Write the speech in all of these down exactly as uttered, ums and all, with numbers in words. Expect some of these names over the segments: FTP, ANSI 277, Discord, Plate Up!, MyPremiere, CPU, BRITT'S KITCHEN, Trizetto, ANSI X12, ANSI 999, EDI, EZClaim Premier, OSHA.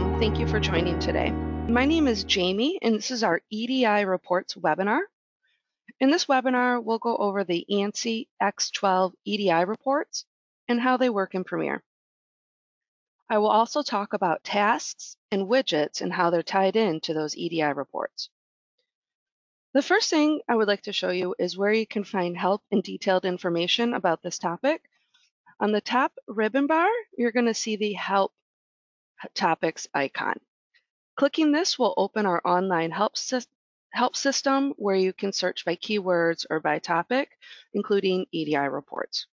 Um, thank you for joining today. My name is Jamie, and this is our E D I Reports webinar. In this webinar, we'll go over the ANSI X twelve E D I reports and how they work in Premiere. I will also talk about tasks and widgets and how they're tied in to those E D I reports. The first thing I would like to show you is where you can find help and detailed information about this topic. On the top ribbon bar, you're going to see the Help Topics icon. Clicking this will open our online help, sy help system where you can search by keywords or by topic, including E D I reports.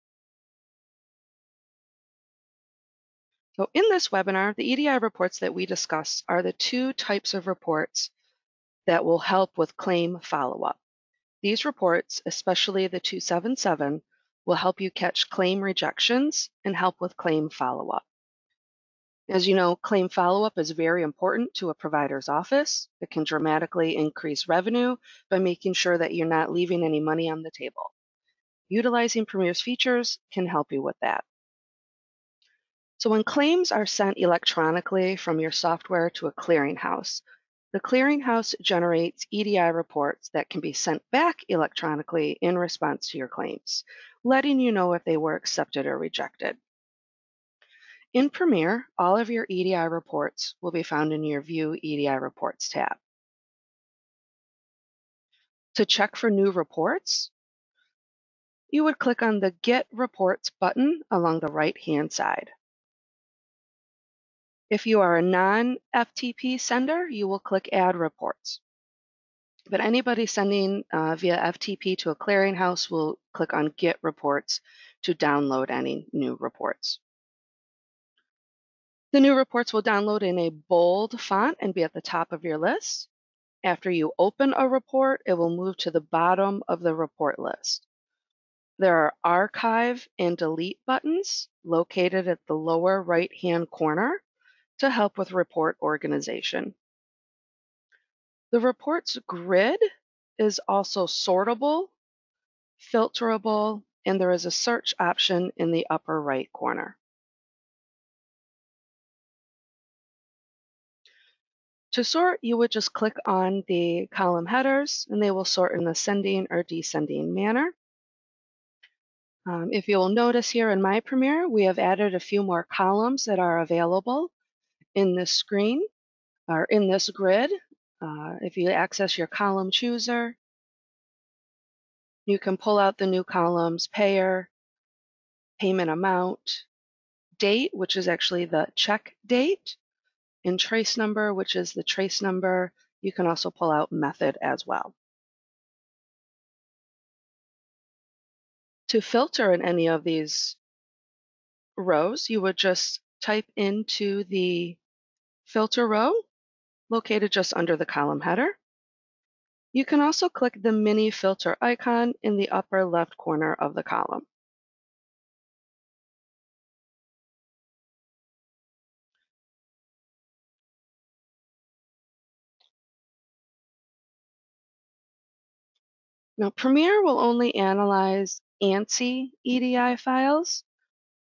So in this webinar, the E D I reports that we discuss are the two types of reports that will help with claim follow-up. These reports, especially the two seventy-seven, will help you catch claim rejections and help with claim follow-up. As you know, claim follow-up is very important to a provider's office. It can dramatically increase revenue by making sure that you're not leaving any money on the table. Utilizing Premiere's features can help you with that. So when claims are sent electronically from your software to a clearinghouse, the clearinghouse generates E D I reports that can be sent back electronically in response to your claims, letting you know if they were accepted or rejected. In Premiere, all of your E D I reports will be found in your View E D I Reports tab. To check for new reports, you would click on the Get Reports button along the right-hand side. If you are a non F T P sender, you will click Add Reports. But anybody sending uh, via F T P to a clearinghouse will click on Get Reports to download any new reports. The new reports will download in a bold font and be at the top of your list. After you open a report, it will move to the bottom of the report list. There are Archive and Delete buttons located at the lower right-hand corner to help with report organization. The reports grid is also sortable, filterable, and there is a search option in the upper right corner. To sort, you would just click on the column headers, and they will sort in ascending or descending manner. Um, if you will notice here in MyPremiere, we have added a few more columns that are available in this screen, or in this grid. Uh, if you access your column chooser, you can pull out the new columns, payer, payment amount, date, which is actually the check date, and trace number, which is the trace number. You can also pull out method as well. To filter in any of these rows, you would just type into the filter row located just under the column header. You can also click the mini filter icon in the upper left corner of the column. Now, Premiere will only analyze ANSI E D I files,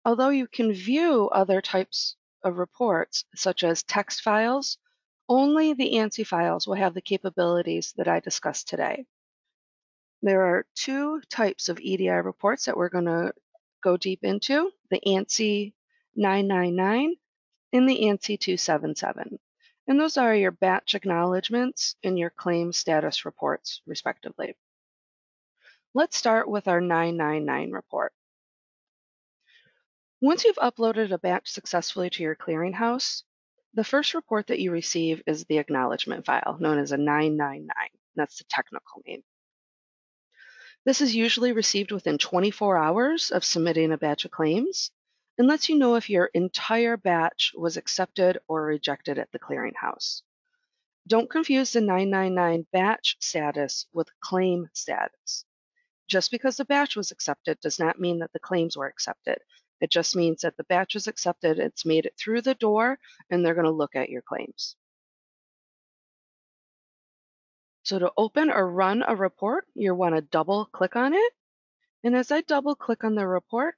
although you can view other types of reports, such as text files. Only the ANSI files will have the capabilities that I discussed today. There are two types of E D I reports that we're going to go deep into, the ANSI nine ninety-nine and the ANSI two seventy-seven. And those are your batch acknowledgments and your claim status reports, respectively. Let's start with our nine ninety-nine report. Once you've uploaded a batch successfully to your clearinghouse, the first report that you receive is the acknowledgement file, known as a nine ninety-nine. That's the technical name. This is usually received within twenty-four hours of submitting a batch of claims and lets you know if your entire batch was accepted or rejected at the clearinghouse. Don't confuse the nine ninety-nine batch status with claim status. Just because the batch was accepted does not mean that the claims were accepted. It just means that the batch is accepted, it's made it through the door, and they're going to look at your claims. So to open or run a report, you want to double click on it. And as I double click on the report,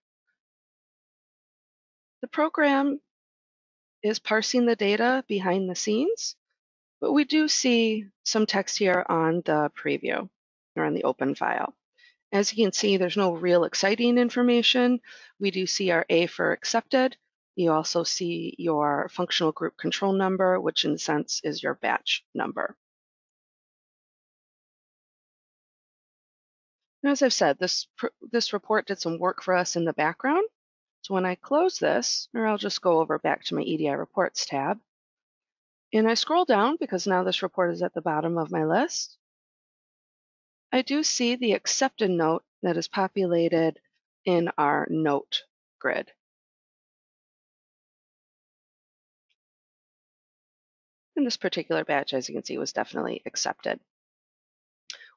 the program is parsing the data behind the scenes, but we do see some text here on the preview or on the open file. As you can see, there's no real exciting information. We do see our A for accepted. You also see your functional group control number, which in a sense is your batch number. And as I've said, this, this report did some work for us in the background. So when I close this, or I'll just go over back to my E D I reports tab, and I scroll down because now this report is at the bottom of my list, I do see the accepted note that is populated in our note grid. And this particular batch, as you can see, was definitely accepted.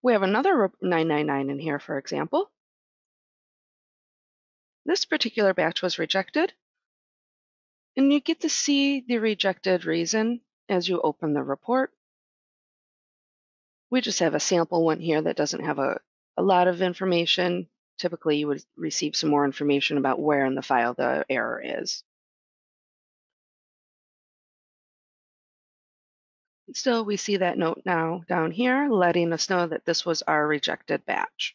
We have another nine nine nine in here, for example. This particular batch was rejected, and you get to see the rejected reason as you open the report. We just have a sample one here that doesn't have a, a lot of information. Typically, you would receive some more information about where in the file the error is. Still, we see that note now down here, letting us know that this was our rejected batch.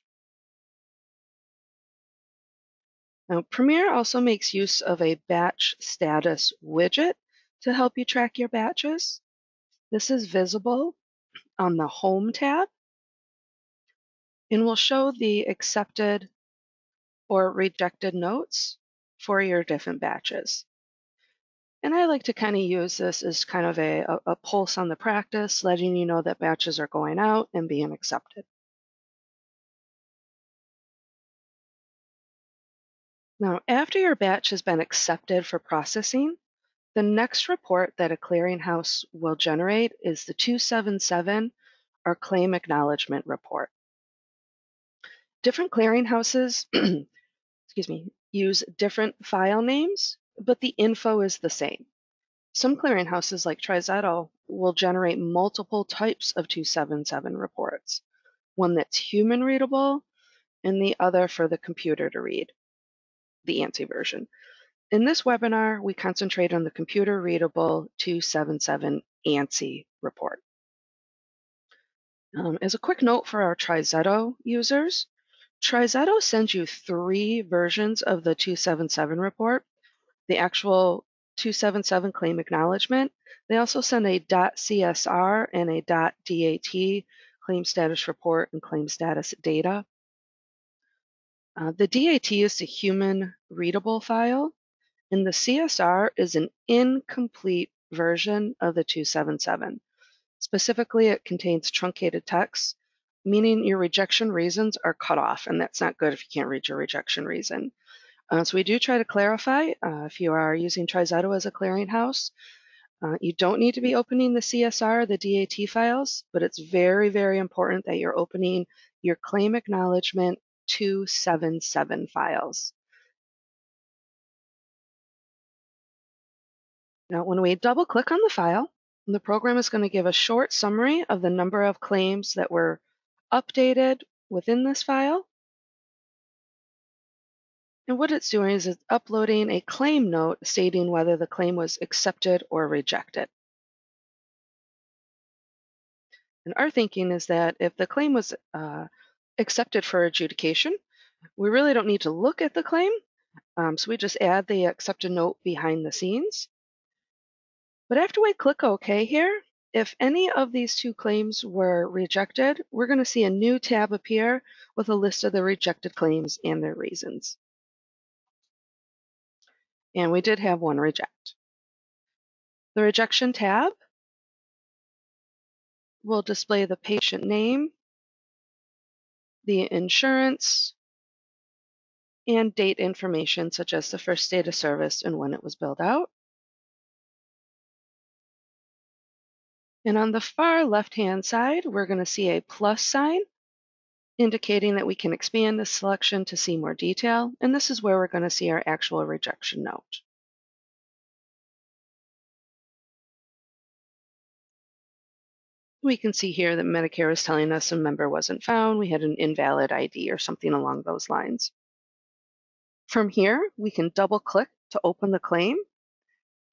Now, Premiere also makes use of a batch status widget to help you track your batches. This is visible on the Home tab, and will show the accepted or rejected notes for your different batches. And I like to kind of use this as kind of a, a pulse on the practice, letting you know that batches are going out and being accepted. Now, after your batch has been accepted for processing, the next report that a clearinghouse will generate is the two seventy-seven or Claim Acknowledgement Report. Different clearinghouses excuse me, use different file names, but the info is the same. Some clearinghouses like Trizetto will generate multiple types of two seventy-seven reports, one that's human readable and the other for the computer to read, the ANSI version. In this webinar, we concentrate on the computer readable two seventy-seven ANSI report. Um, as a quick note for our Trizetto users, Trizetto sends you three versions of the two seventy-seven report. The actual two seventy-seven claim acknowledgement. They also send a .csr and a .dat claim status report and claim status data. Uh, the D A T is a human readable file, and the C S R is an incomplete version of the two seventy-seven. Specifically, it contains truncated text, meaning your rejection reasons are cut off, and that's not good if you can't read your rejection reason. Uh, so we do try to clarify, uh, if you are using Trizetto as a clearinghouse, uh, you don't need to be opening the C S R, the D A T files, but it's very, very important that you're opening your Claim Acknowledgement two seventy-seven files. Now, when we double click on the file, the program is going to give a short summary of the number of claims that were updated within this file. And what it's doing is it's uploading a claim note stating whether the claim was accepted or rejected. And our thinking is that if the claim was uh, accepted for adjudication, we really don't need to look at the claim. Um, so we just add the accepted note behind the scenes. But after we click OK here, if any of these two claims were rejected, we're going to see a new tab appear with a list of the rejected claims and their reasons. And we did have one reject. The rejection tab will display the patient name, the insurance, and date information such as the first date of service and when it was billed out. And on the far left-hand side, we're going to see a plus sign indicating that we can expand the selection to see more detail, and this is where we're going to see our actual rejection note. We can see here that Medicare is telling us a member wasn't found, we had an invalid I D or something along those lines. From here, we can double-click to open the claim,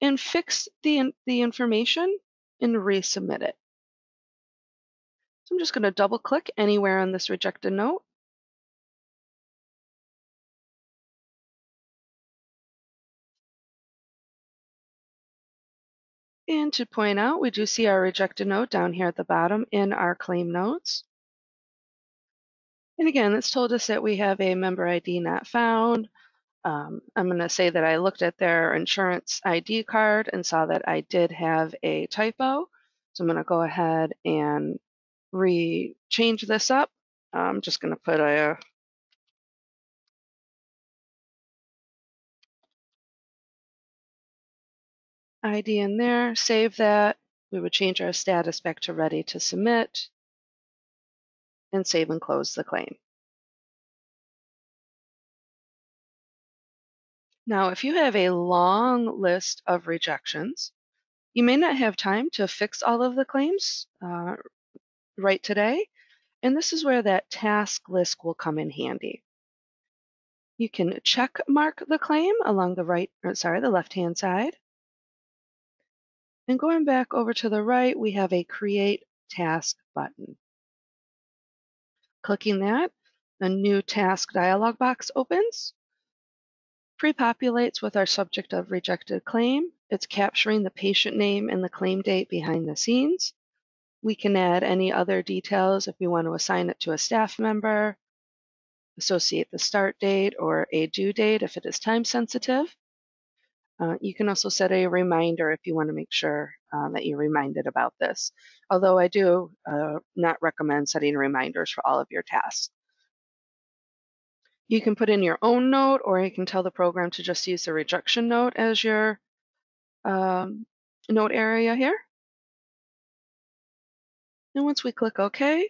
and fix the, the information and resubmit it. So I'm just going to double click anywhere on this rejected note. And to point out, we do see our rejected note down here at the bottom in our claim notes. And again, it's told us that we have a member I D not found. Um, I'm going to say that I looked at their insurance I D card and saw that I did have a typo. So I'm going to go ahead and re-change this up. I'm just going to put a I D in there, save that. We would change our status back to ready to submit and save and close the claim. Now, if you have a long list of rejections, you may not have time to fix all of the claims uh, right today. And this is where that task list will come in handy. You can check mark the claim along the right, or sorry, the left-hand side. And going back over to the right, we have a Create Task button. Clicking that, a new task dialog box opens. Pre-populates with our subject of rejected claim. It's capturing the patient name and the claim date behind the scenes. We can add any other details if we want to assign it to a staff member, associate the start date or a due date if it is time sensitive. Uh, you can also set a reminder if you want to make sure uh, that you're reminded about this. Although I do uh, not recommend setting reminders for all of your tasks. You can put in your own note, or you can tell the program to just use the rejection note as your um, note area here. And once we click OK,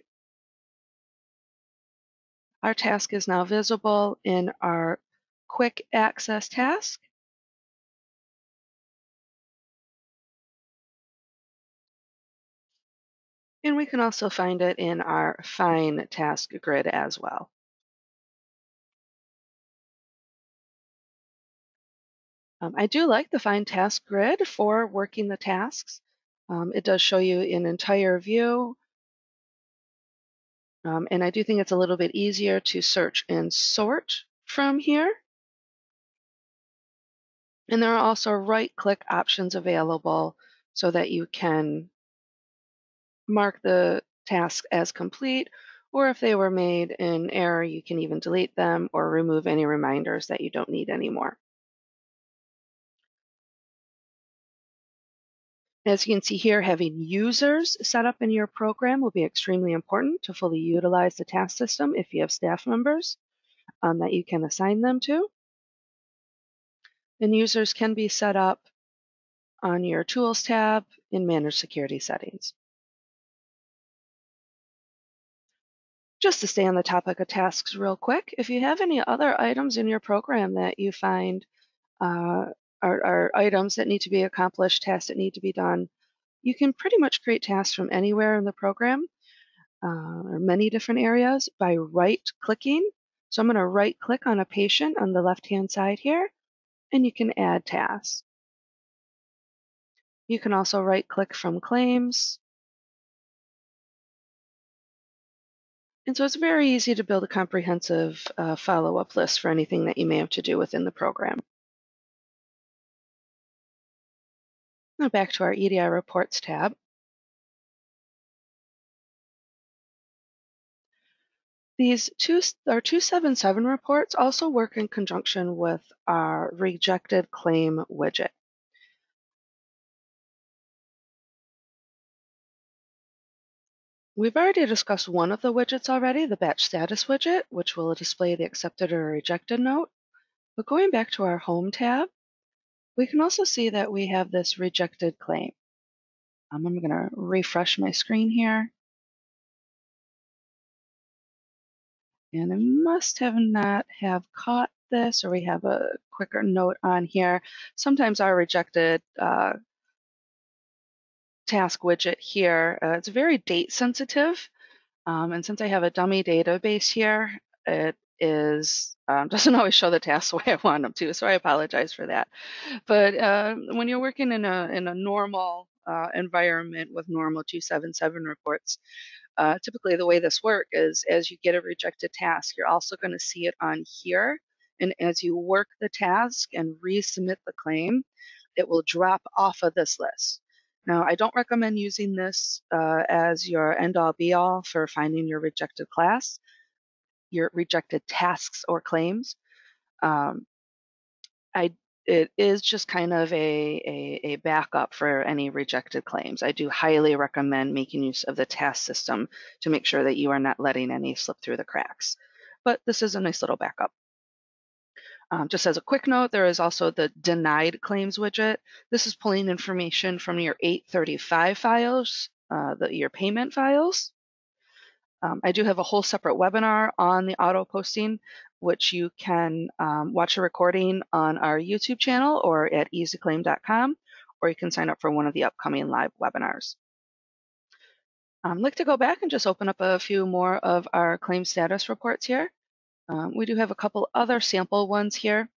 our task is now visible in our Quick Access task. And we can also find it in our Fine task grid as well. Um, I do like the Fine task grid for working the tasks. Um, it does show you an entire view. Um, and I do think it's a little bit easier to search and sort from here. And there are also right-click options available so that you can mark the tasks as complete, or if they were made in error, you can even delete them or remove any reminders that you don't need anymore. As you can see here, having users set up in your program will be extremely important to fully utilize the task system if you have staff members um, that you can assign them to. And users can be set up on your Tools tab in Manage Security Settings. Just to stay on the topic of tasks real quick, if you have any other items in your program that you find uh, are, are items that need to be accomplished, tasks that need to be done, you can pretty much create tasks from anywhere in the program uh, or many different areas by right-clicking. So I'm going to right-click on a patient on the left-hand side here, and you can add tasks. You can also right-click from claims. And so it's very easy to build a comprehensive uh, follow-up list for anything that you may have to do within the program. Now back to our E D I Reports tab. These two, our two seventy-seven reports also work in conjunction with our Rejected Claim widget. We've already discussed one of the widgets already, the Batch Status widget, which will display the accepted or rejected note. But going back to our Home tab, we can also see that we have this Rejected Claim. Um, I'm going to refresh my screen here. And I must have not have caught this, or we have a quicker note on here. Sometimes our rejected uh, task widget here. Uh, it's very date sensitive. Um, and since I have a dummy database here, it is um, doesn't always show the tasks the way I want them to, so I apologize for that. But uh, when you're working in a in a normal uh, environment with normal two seventy-seven reports, uh, typically the way this works is as you get a rejected task, you're also going to see it on here. And as you work the task and resubmit the claim, it will drop off of this list. Now, I don't recommend using this uh, as your end-all be-all for finding your rejected class, your rejected tasks or claims. Um, I, it is just kind of a, a, a backup for any rejected claims. I do highly recommend making use of the task system to make sure that you are not letting any slip through the cracks. But this is a nice little backup. Um, just as a quick note, there is also the denied claims widget. This is pulling information from your eight thirty-five files, uh, the, your payment files. Um, I do have a whole separate webinar on the auto posting, which you can um, watch a recording on our YouTube channel or at easy claim dot com, or you can sign up for one of the upcoming live webinars. I'd like to go back and just open up a few more of our claim status reports here. Um, we do have a couple other sample ones here.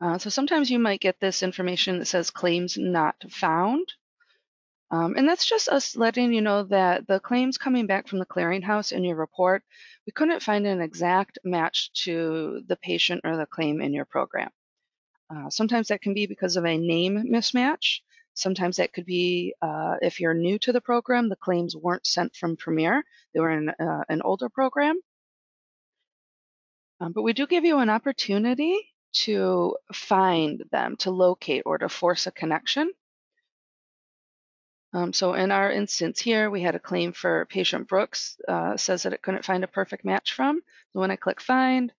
Uh, so sometimes you might get this information that says claims not found. Um, and that's just us letting you know that the claims coming back from the clearinghouse in your report, we couldn't find an exact match to the patient or the claim in your program. Uh, sometimes that can be because of a name mismatch. Sometimes that could be uh, if you're new to the program, the claims weren't sent from Premiere. They were in uh, an older program. Um, but we do give you an opportunity to find them, to locate, or to force a connection. Um, so in our instance here, we had a claim for patient Brooks, uh, says that it couldn't find a perfect match from. So when I click find,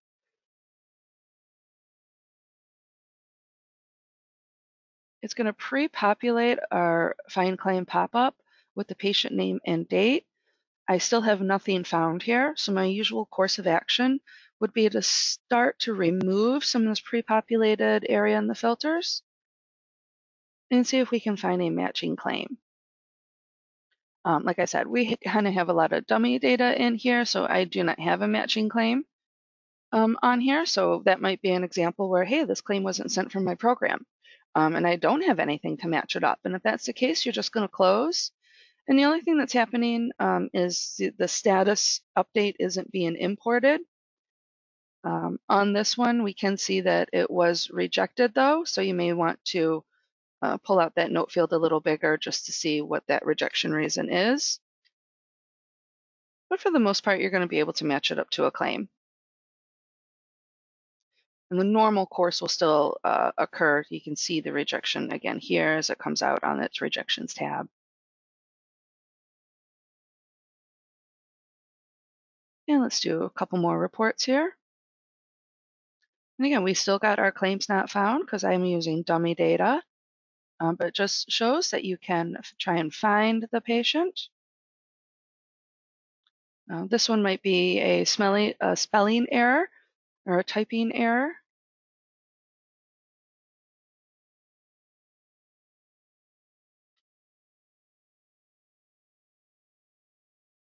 it's going to pre-populate our find claim pop-up with the patient name and date. I still have nothing found here, so my usual course of action would be to start to remove some of this pre-populated area in the filters and see if we can find a matching claim. Um, like I said, we kind of have a lot of dummy data in here, so I do not have a matching claim um, on here. So that might be an example where, hey, this claim wasn't sent from my program. Um, and I don't have anything to match it up. And if that's the case, you're just going to close. And the only thing that's happening um, is the status update isn't being imported. Um, on this one, we can see that it was rejected, though. So you may want to uh, pull out that note field a little bigger just to see what that rejection reason is. But for the most part, you're going to be able to match it up to a claim. And the normal course will still uh, occur. You can see the rejection again here as it comes out on its rejections tab. And let's do a couple more reports here. And again, we still got our claims not found because I'm using dummy data, um, but it just shows that you can try and find the patient. Uh, this one might be a, smelly, a spelling error or a typing error.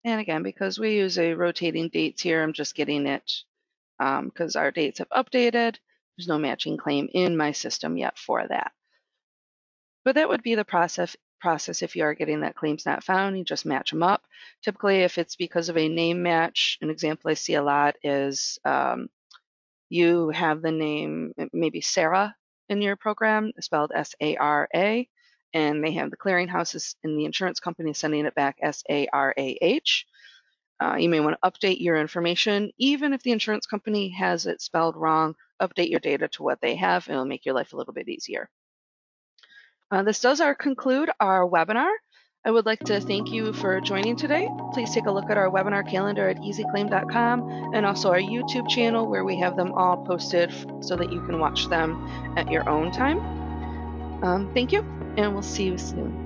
And again, because we use a rotating dates here, I'm just getting it because um, our dates have updated. There's no matching claim in my system yet for that. But that would be the process process if you are getting that claims not found. You just match them up. Typically, if it's because of a name match, an example I see a lot is um, you have the name, maybe Sarah, in your program, spelled S A R A, and they have the clearinghouses and the insurance company sending it back S A R A H. Uh, you may want to update your information. Even if the insurance company has it spelled wrong, update your data to what they have, and it'll make your life a little bit easier. Uh, this does our conclude our webinar. I would like to thank you for joining today. Please take a look at our webinar calendar at easy claim dot com and also our YouTube channel where we have them all posted so that you can watch them at your own time. Um, thank you, and we'll see you soon.